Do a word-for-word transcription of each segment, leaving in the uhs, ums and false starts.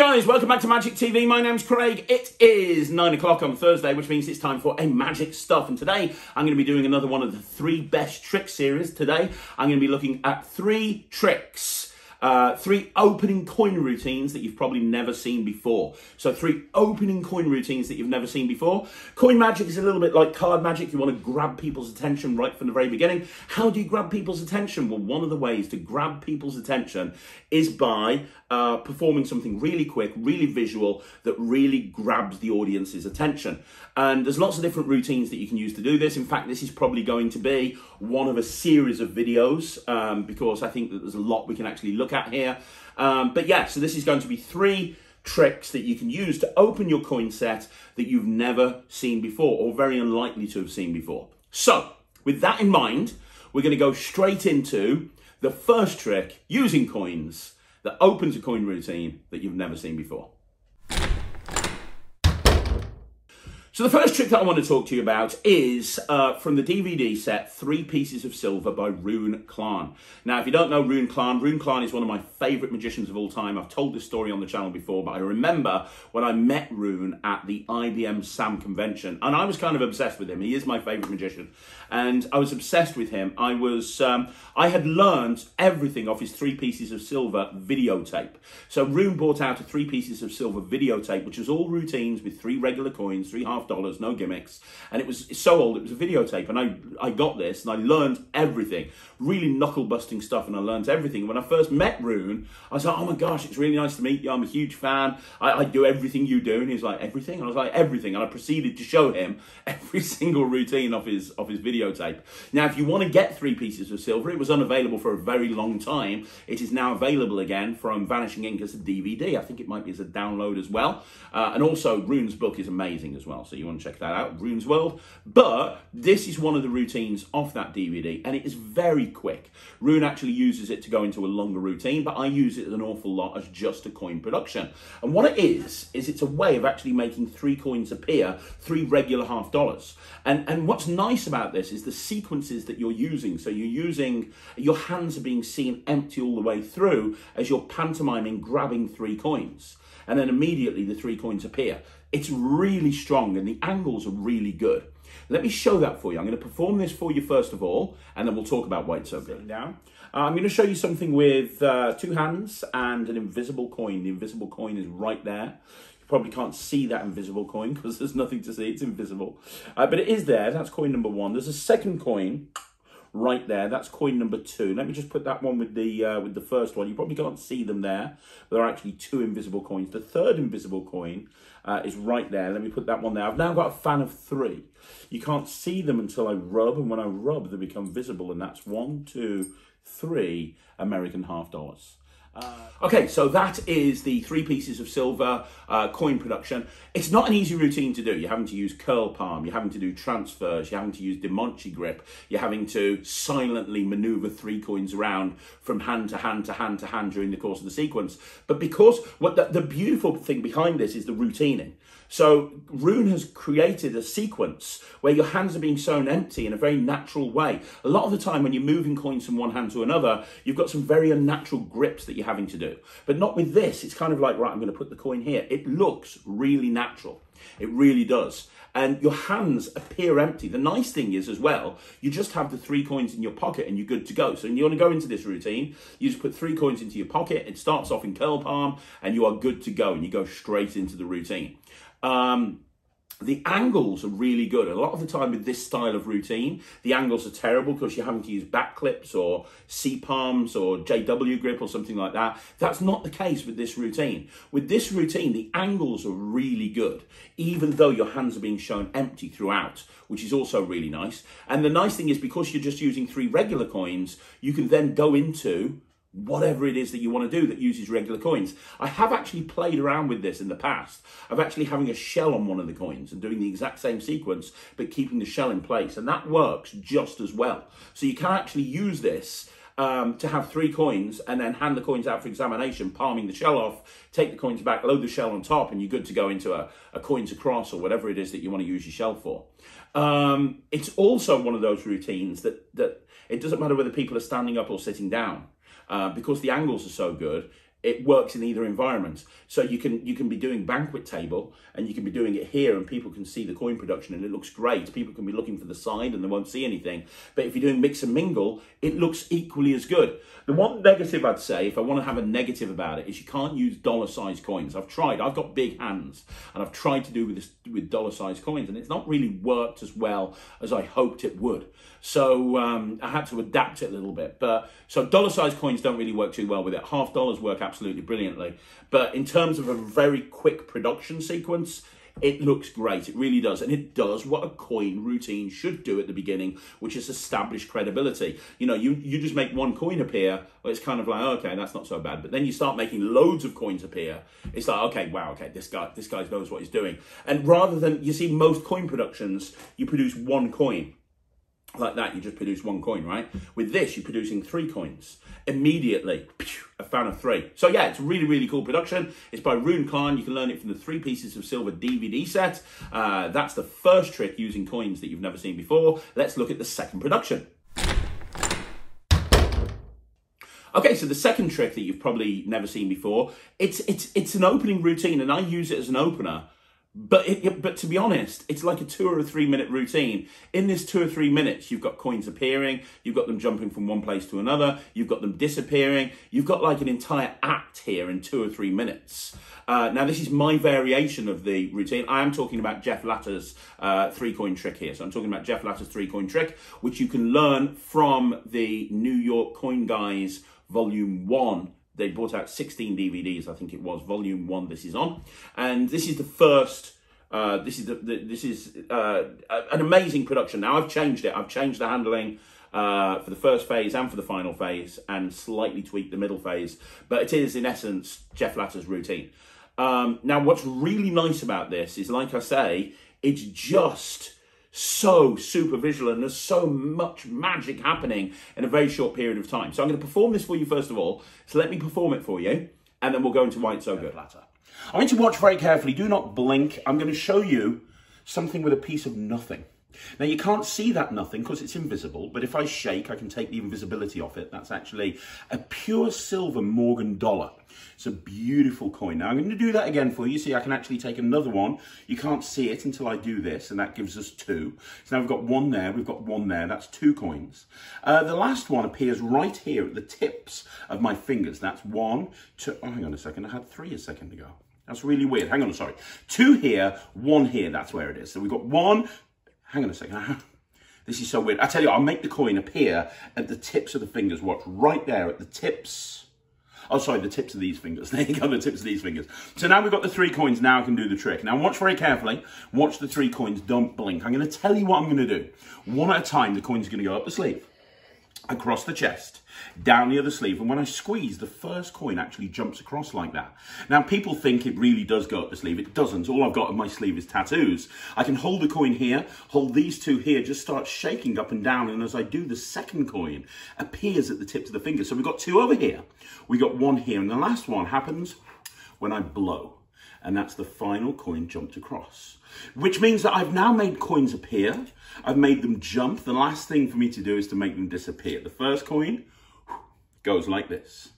guys, welcome back to Magic T V. My name's Craig. It is nine o'clock on Thursday, which means it's time for a Magic Stuff. And today, I'm going to be doing another one of the three best tricks series. Today, I'm going to be looking at three tricks. Uh, three opening coin routines that you've probably never seen before. So three opening coin routines that you've never seen before. Coin magic is a little bit like card magic. You want to grab people's attention right from the very beginning. How do you grab people's attention? Well, one of the ways to grab people's attention is by uh, performing something really quick, really visual, that really grabs the audience's attention. And there's lots of different routines that you can use to do this. In fact, this is probably going to be one of a series of videos um, because I think that there's a lot we can actually look at here. Um, but yeah, so this is going to be three tricks that you can use to open your coin set that you've never seen before or very unlikely to have seen before. So with that in mind, we're going to go straight into the first trick using coins that opens a coin routine that you've never seen before. So the first trick that I want to talk to you about is uh, from the D V D set Three Pieces of Silver by Rune Klan. Now, if you don't know Rune Klan, Rune Klan is one of my favourite magicians of all time. I've told this story on the channel before, but I remember when I met Rune at the I B M SAM convention, and I was kind of obsessed with him. He is my favourite magician, and I was obsessed with him. I was, um, I had learned everything off his Three Pieces of Silver videotape. So Rune brought out a Three Pieces of Silver videotape, which was all routines with three regular coins, three half dollars, no gimmicks, and it was so old it was a videotape, and I, I got this and I learned everything, really knuckle busting stuff, and I learned everything. When I first met Rune, I was like, oh my gosh, it's really nice to meet you, I'm a huge fan, I, I do everything you do, and he was like, everything? And I was like, everything, and I proceeded to show him every single routine of his, of his videotape. Now if you want to get Three Pieces of Silver, it was unavailable for a very long time, it is now available again from Vanishing Incorporated as a D V D, I think it might be as a download as well, uh, and also Rune's book is amazing as well. So you want to check that out, Rune's World. But this is one of the routines off that D V D, and it is very quick. Rune actually uses it to go into a longer routine, but I use it an awful lot as just a coin production. And what it is, is it's a way of actually making three coins appear, three regular half dollars. And, and what's nice about this is the sequences that you're using. So you're using, your hands are being seen empty all the way through as you're pantomiming, grabbing three coins. And then immediately the three coins appear. It's really strong and the angles are really good. Let me show that for you. I'm going to perform this for you first of all, and then we'll talk about why it's so good. Down. Uh, I'm going to show you something with uh, two hands and an invisible coin. The invisible coin is right there. You probably can't see that invisible coin because there's nothing to see. It's invisible. Uh, but it is there. That's coin number one. There's a second coin right there. That's coin number two. Let me just put that one with the uh, with the first one. You probably can't see them there. There are actually two invisible coins. The third invisible coin uh, is right there. Let me put that one there. I've now got a fan of three. You can't see them until I rub, and when I rub, they become visible, and that's one, two, three American half dollars. Uh, okay, so that is the Three Pieces of Silver uh, coin production. It's not an easy routine to do. You're having to use curl palm, you're having to do transfers, you're having to use DeMonchi grip, you're having to silently maneuver three coins around from hand to hand to hand to hand during the course of the sequence. But because what the, the beautiful thing behind this is the routining. So Rune has created a sequence where your hands are being sewn empty in a very natural way. A lot of the time when you're moving coins from one hand to another, you've got some very unnatural grips that you're having to do. But not with this. It's kind of like, right, I'm going to put the coin here. It looks really natural. It really does. And your hands appear empty. The nice thing is as well, you just have the three coins in your pocket and you're good to go. So when you want to go into this routine, you just put three coins into your pocket. It starts off in curl palm and you are good to go and you go straight into the routine. Um, the angles are really good. A lot of the time with this style of routine, the angles are terrible because you're having to use back clips or C-palms or J W grip or something like that. That's not the case with this routine. With this routine, the angles are really good, even though your hands are being shown empty throughout, which is also really nice. And the nice thing is because you're just using three regular coins, you can then go into whatever it is that you want to do that uses regular coins. I have actually played around with this in the past, of actually having a shell on one of the coins and doing the exact same sequence, but keeping the shell in place. And that works just as well. So you can actually use this um, to have three coins and then hand the coins out for examination, palming the shell off, take the coins back, load the shell on top, and you're good to go into a, a coins across or whatever it is that you want to use your shell for. Um, it's also one of those routines that, that it doesn't matter whether people are standing up or sitting down. Uh, because the angles are so good, It works in either environment. So you can you can be doing banquet table and you can be doing it here and people can see the coin production and it looks great. People can be looking for the side and they won't see anything. But if you're doing mix and mingle, it looks equally as good. The one negative I'd say, if I want to have a negative about it, is you can't use dollar size coins. I've tried. I've got big hands and I've tried to do with this with dollar size coins and it's not really worked as well as I hoped it would. So um, I had to adapt it a little bit. But so dollar size coins don't really work too well with it. Half dollars work out absolutely brilliantly, but in terms of a very quick production sequence, it looks great. It really does, and it does what a coin routine should do at the beginning, which is establish credibility. You know, you you just make one coin appear, well, it's kind of like, okay, that's not so bad. But then you start making loads of coins appear, it's like, okay, wow, okay, this guy this guy knows what he's doing. And rather than, you see most coin productions, you produce one coin. Like that, you just produce one coin, right? With this, you're producing three coins. Immediately, pew, a fan of three. So yeah, it's a really, really cool production. It's by Rune Klan. You can learn it from the Three Pieces of Silver D V D set. Uh, that's the first trick using coins that you've never seen before. Let's look at the second production. Okay, so the second trick that you've probably never seen before, it's, it's, it's an opening routine, and I use it as an opener. But it, but to be honest, it's like a two or a three minute routine. In this two or three minutes, you've got coins appearing, you've got them jumping from one place to another, you've got them disappearing, you've got like an entire act here in two or three minutes. Uh, now, this is my variation of the routine. I am talking about Geoff Latta's uh, three coin trick here. So I'm talking about Geoff Latta's three coin trick, which you can learn from the New York Coin Guys Volume one. They brought out sixteen D V Ds, I think it was, Volume One. This is on, and this is the first. Uh, this is the, the, this is uh, an amazing production. Now I've changed it. I've changed the handling uh, for the first phase and for the final phase, and slightly tweaked the middle phase. But it is in essence Geoff Latta's routine. Um, now, what's really nice about this is, like I say, it's just so super visual and there's so much magic happening in a very short period of time. So I'm going to perform this for you first of all. So let me perform it for you and then we'll go into why it's so good. I want you to watch very carefully. Do not blink. I'm going to show you something with a piece of nothing. Now you can't see that nothing because it's invisible, but if I shake, I can take the invisibility off it. That's actually a pure silver Morgan dollar. It's a beautiful coin. Now I'm going to do that again for you. See, I can actually take another one. You can't see it until I do this, and that gives us two. So now we've got one there, we've got one there. That's two coins. Uh, the last one appears right here at the tips of my fingers. That's one, two. Oh, hang on a second. I had three a second ago. That's really weird. Hang on, sorry. Two here, one here. That's where it is. So we've got one. Hang on a second. This is so weird. I tell you, I'll make the coin appear at the tips of the fingers. Watch, right there at the tips. Oh, sorry, the tips of these fingers. There you go, the tips of these fingers. So now we've got the three coins. Now I can do the trick. Now watch very carefully. Watch the three coins. Don't blink. I'm going to tell you what I'm going to do. One at a time, the coin's going to go up the sleeve, across the chest, down the other sleeve, and when I squeeze, the first coin actually jumps across like that. Now people think it really does go up the sleeve. It doesn't. All I've got in my sleeve is tattoos. I can hold the coin here, hold these two here, just start shaking up and down, and as I do, the second coin appears at the tips of the finger. So we've got two over here, we got one here, and the last one happens when I blow, and that's the final coin jumped across. Which means that I've now made coins appear, I've made them jump. The last thing for me to do is to make them disappear. The first coin goes like this.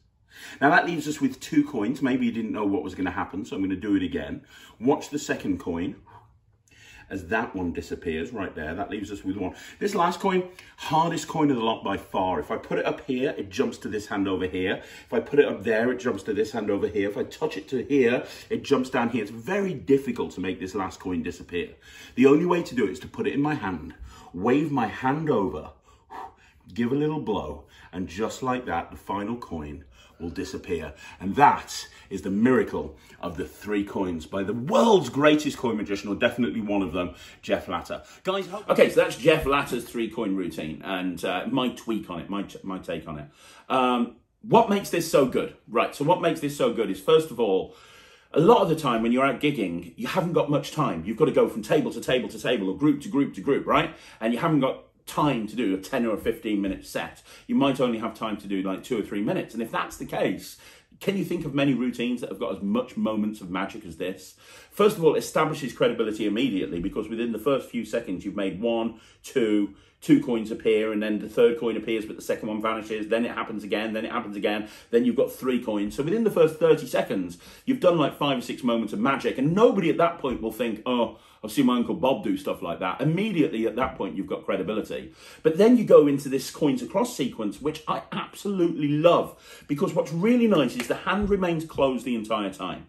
Now that leaves us with two coins. Maybe you didn't know what was going to happen, so I'm going to do it again. Watch the second coin as that one disappears right there. That leaves us with one. This last coin, hardest coin of the lot by far. If I put it up here, it jumps to this hand over here. If I put it up there, it jumps to this hand over here. If I touch it to here, it jumps down here. It's very difficult to make this last coin disappear. The only way to do it is to put it in my hand, wave my hand over, give a little blow, and just like that, the final coin will disappear. And that is the miracle of the three coins by the world's greatest coin magician, or definitely one of them, Geoff Latta. Guys, okay, so that's Geoff Latta's three coin routine and uh, my tweak on it, my, my take on it. Um, what makes this so good? Right, so what makes this so good is, first of all, a lot of the time when you're out gigging, you haven't got much time. You've got to go from table to table to table, or group to group to group, right? And you haven't got time to do a ten or a fifteen minute set. You might only have time to do like two or three minutes. And if that's the case, can you think of many routines that have got as much moments of magic as this? First of all, it establishes credibility immediately, because within the first few seconds, you've made one, two, two coins appear, and then the third coin appears, but the second one vanishes, then it happens again, then it happens again, then you've got three coins. So within the first thirty seconds, you've done like five or six moments of magic, and nobody at that point will think, oh, I've seen my Uncle Bob do stuff like that. Immediately at that point, you've got credibility. But then you go into this coins across sequence, which I absolutely love, because what's really nice is the hand remains closed the entire time.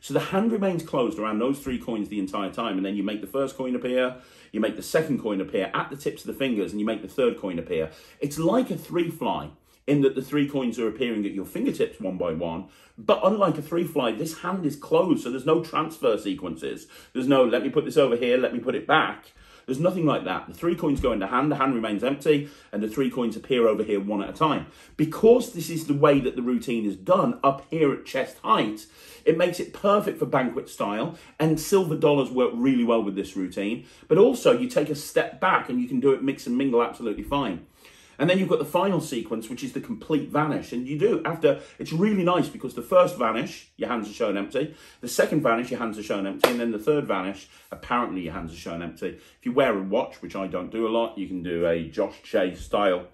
So the hand remains closed around those three coins the entire time, and then you make the first coin appear, you make the second coin appear at the tips of the fingers, and you make the third coin appear. It's like a three fly, in that the three coins are appearing at your fingertips one by one, but unlike a three fly, this hand is closed, so there's no transfer sequences. There's no, let me put this over here, let me put it back. There's nothing like that. The three coins go into hand, the hand remains empty, and the three coins appear over here one at a time. Because this is the way that the routine is done up here at chest height, it makes it perfect for banquet style, and silver dollars work really well with this routine. But also, you take a step back and you can do it mix and mingle absolutely fine. And then you've got the final sequence, which is the complete vanish. And you do, after, it's really nice because the first vanish, your hands are shown empty. The second vanish, your hands are shown empty. And then the third vanish, apparently your hands are shown empty. If you wear a watch, which I don't do a lot, you can do a Josh Jay style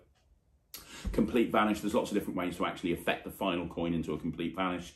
complete vanish. There's lots of different ways to actually affect the final coin into a complete vanish.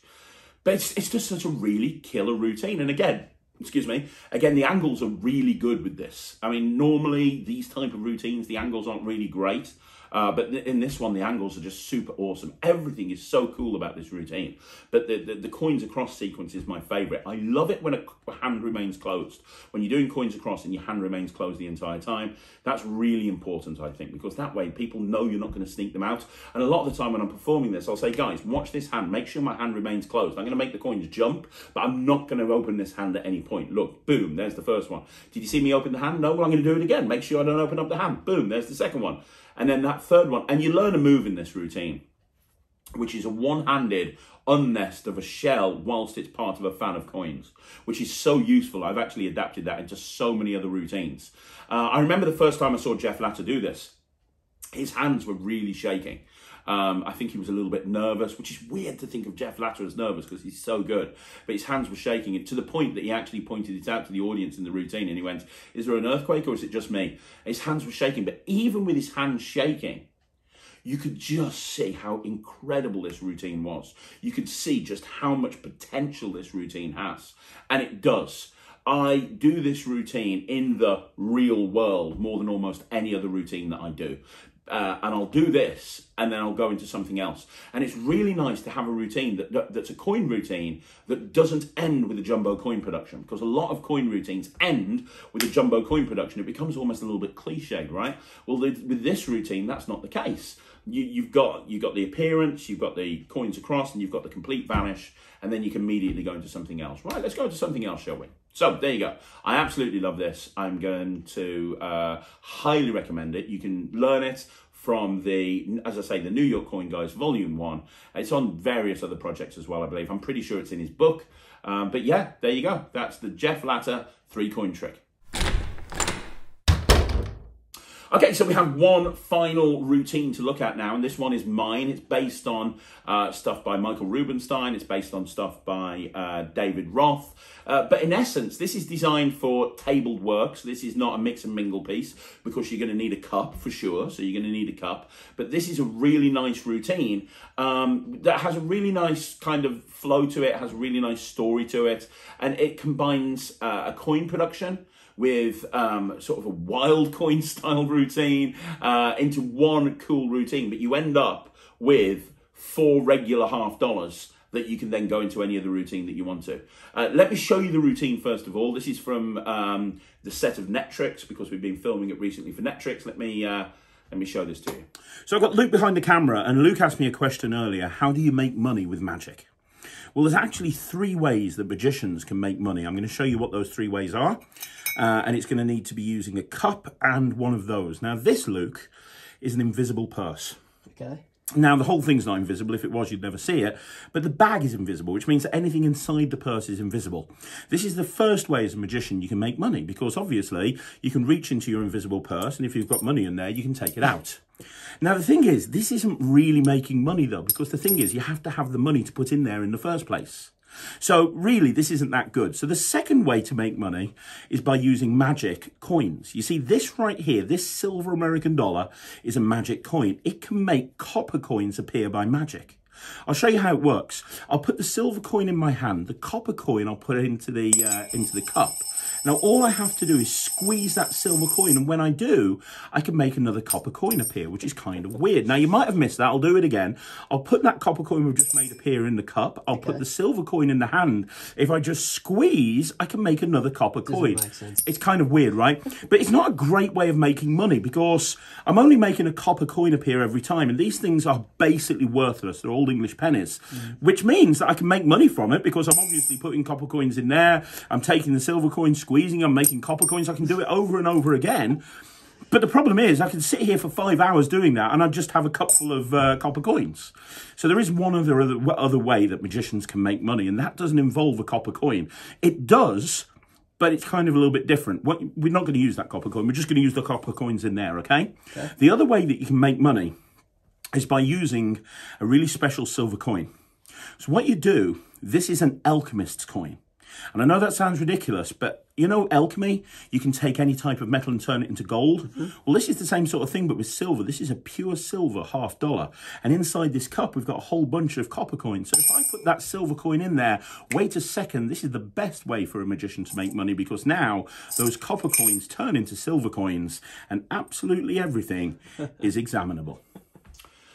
But it's, it's just such a really killer routine. And again, Excuse me. Again, the angles are really good with this. I mean, normally these type of routines, the angles aren't really great. Uh, but th in this one, the angles are just super awesome. Everything is so cool about this routine. But the, the, the coins across sequence is my favorite. I love it when a hand remains closed. When you're doing coins across and your hand remains closed the entire time, that's really important, I think, because that way people know you're not going to sneak them out. And a lot of the time when I'm performing this, I'll say, guys, watch this hand. Make sure my hand remains closed. I'm going to make the coins jump, but I'm not going to open this hand at any point. Look, boom, there's the first one. Did you see me open the hand? No, well, I'm going to do it again. Make sure I don't open up the hand. Boom, there's the second one. And then that third one, and you learn a move in this routine, which is a one-handed unnest of a shell whilst it's part of a fan of coins, which is so useful. I've actually adapted that into so many other routines. Uh, I remember the first time I saw Geoff Latta do this. His hands were really shaking. Um, I think he was a little bit nervous, which is weird to think of Geoff Latta as nervous because he's so good. But his hands were shaking, and to the point that he actually pointed it out to the audience in the routine, and he went, is there an earthquake or is it just me? His hands were shaking, but even with his hands shaking, you could just see how incredible this routine was. You could see just how much potential this routine has, and it does. I do this routine in the real world more than almost any other routine that I do. Uh, and I'll do this, and then I'll go into something else. And it's really nice to have a routine that, that that's a coin routine that doesn't end with a jumbo coin production, because a lot of coin routines end with a jumbo coin production. It becomes almost a little bit cliched, right? Well, the, with this routine, that's not the case. You, you've got you've got the appearance, you've got the coins across, and you've got the complete vanish, and then you can immediately go into something else. Right, let's go into something else, shall we? So there you go. I absolutely love this. I'm going to uh, highly recommend it. You can learn it from the, as I say, the New York Coin Guys, Volume one. It's on various other projects as well, I believe. I'm pretty sure it's in his book. Um, but yeah, there you go. That's the Geoff Latta three-coin trick. Okay, so we have one final routine to look at now, and this one is mine. It's based on uh, stuff by Michael Rubinstein. It's based on stuff by uh, David Roth. Uh, but in essence, this is designed for tabled work, so this is not a mix and mingle piece, because you're going to need a cup for sure, so you're going to need a cup. But this is a really nice routine um, that has a really nice kind of flow to it, has a really nice story to it, and it combines uh, a coin production with um, sort of a wild coin style routine uh, into one cool routine, but you end up with four regular half dollars that you can then go into any other routine that you want to. Uh, let me show you the routine first of all. This is from um, the set of Net Tricks, because we've been filming it recently for Net Tricks. Let me uh, let me show this to you. So I've got Luke behind the camera, and Luke asked me a question earlier: how do you make money with magic? Well, there's actually three ways that magicians can make money. I'm going to show you what those three ways are. Uh, and it's going to need to be using a cup and one of those. Now, this, Luke, is an invisible purse. Okay. Now, the whole thing's not invisible. If it was, you'd never see it. But the bag is invisible, which means that anything inside the purse is invisible. This is the first way as a magician you can make money, because obviously you can reach into your invisible purse, and if you've got money in there, you can take it out. Now, the thing is, this isn't really making money, though, because the thing is, you have to have the money to put in there in the first place. So really, this isn't that good. So the second way to make money is by using magic coins. You see, this right here, this silver American dollar is a magic coin. It can make copper coins appear by magic. I'll show you how it works. I'll put the silver coin in my hand, the copper coin I'll put into the, uh, into the cup. Now, all I have to do is squeeze that silver coin, and when I do, I can make another copper coin appear, which is kind of weird. Now, you might have missed that. I'll do it again. I'll put that copper coin we've just made appear in the cup. I'll okay. put the silver coin in the hand. If I just squeeze, I can make another copper coin. Doesn't make sense. It's kind of weird, right? But it's not a great way of making money, because I'm only making a copper coin appear every time, and these things are basically worthless. They're all English pennies, mm. which means that I can make money from it because I'm obviously putting copper coins in there. I'm taking the silver coin, squeezing, I'm making copper coins. I can do it over and over again. But the problem is I can sit here for five hours doing that and I just have a couple of uh, copper coins. So there is one other, other, other way that magicians can make money, and that doesn't involve a copper coin. It does, but it's kind of a little bit different. What, we're not going to use that copper coin. We're just going to use the copper coins in there, okay? okay? The other way that you can make money is by using a really special silver coin. So what you do, this is an alchemist's coin. And I know that sounds ridiculous, but you know alchemy, you can take any type of metal and turn it into gold. Mm-hmm. Well, this is the same sort of thing, but with silver. This is a pure silver half dollar. And inside this cup, we've got a whole bunch of copper coins. So if I put that silver coin in there, wait a second, this is the best way for a magician to make money, because now those copper coins turn into silver coins and absolutely everything is examinable.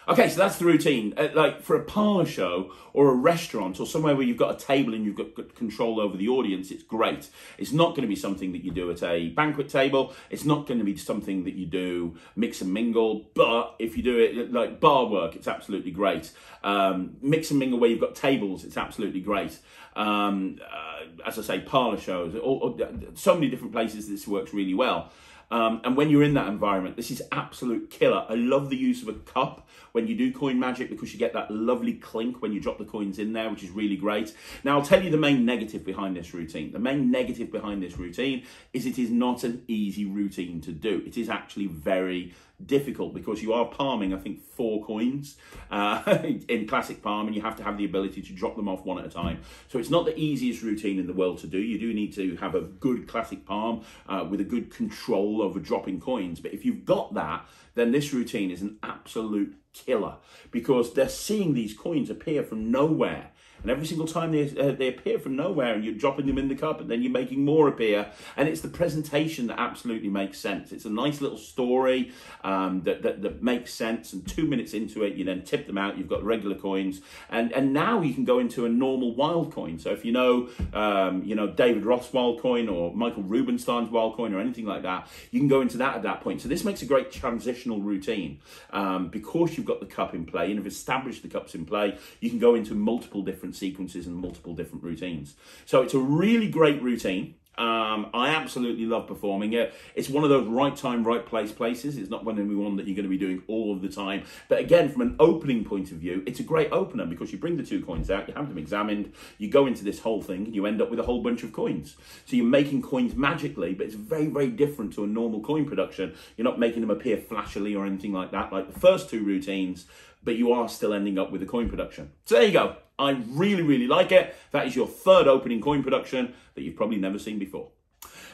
Okay, so that's the routine. Uh, like for a parlor show or a restaurant or somewhere where you've got a table and you've got good control over the audience, it's great. It's not going to be something that you do at a banquet table. It's not going to be something that you do mix and mingle. But if you do it like bar work, it's absolutely great. Um, mix and mingle where you've got tables, it's absolutely great. Um, uh, as I say, parlor shows, or, or, so many different places this works really well. Um, and when you're in that environment, this is absolute killer. I love the use of a cup when you do coin magic, because you get that lovely clink when you drop the coins in there, which is really great. Now, I'll tell you the main negative behind this routine. The main negative behind this routine is it is not an easy routine to do. It is actually very difficult, because you are palming, I think, four coins uh, in classic palm, and you have to have the ability to drop them off one at a time. So it's not the easiest routine in the world to do. You do need to have a good classic palm uh, with a good control over dropping coins. But if you've got that, then this routine is an absolute killer, because they're seeing these coins appear from nowhere. And every single time they, uh, they appear from nowhere, and you're dropping them in the cup, and then you're making more appear. And it's the presentation that absolutely makes sense. It's a nice little story um, that, that, that makes sense. And two minutes into it, you then tip them out. You've got regular coins. And, and now you can go into a normal wild coin. So if you know, um, you know David Roth's wild coin or Michael Rubinstein's wild coin or anything like that, you can go into that at that point. So this makes a great transitional routine um, because you've got the cup in play and have established the cups in play. You can go into multiple different sequences and multiple different routines. So it's a really great routine. Um, I absolutely love performing it. It's one of those right time, right place places. It's not one that you're going to be doing all of the time. But again, from an opening point of view, it's a great opener, because you bring the two coins out, you have them examined, you go into this whole thing, and you end up with a whole bunch of coins. So you're making coins magically, but it's very, very different to a normal coin production. You're not making them appear flashily or anything like that, like the first two routines, but you are still ending up with a coin production. So there you go. I really, really like it. That is your third opening coin production that you've probably never seen before.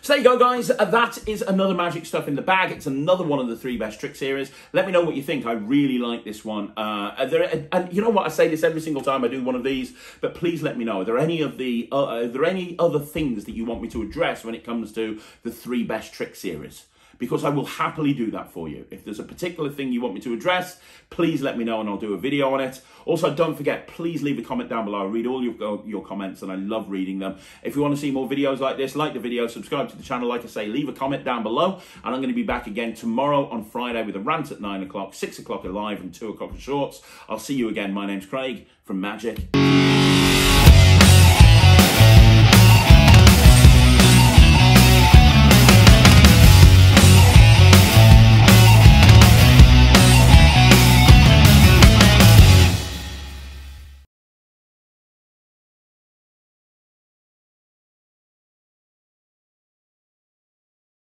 So there you go, guys. That is another Magic Stuff in the Bag. It's another one of the three best trick series. Let me know what you think. I really like this one. Uh, there, and you know what? I say this every single time I do one of these, but please let me know. Are there any of the? Uh, are there any other things that you want me to address when it comes to the three best trick series? Because I will happily do that for you. If there's a particular thing you want me to address, please let me know and I'll do a video on it. Also, don't forget, please leave a comment down below. I read all your, your comments and I love reading them. If you want to see more videos like this, like the video, subscribe to the channel. Like I say, leave a comment down below. And I'm going to be back again tomorrow on Friday with a rant at nine o'clock, six o'clock live, and two o'clock in shorts. I'll see you again. My name's Craig from Magic.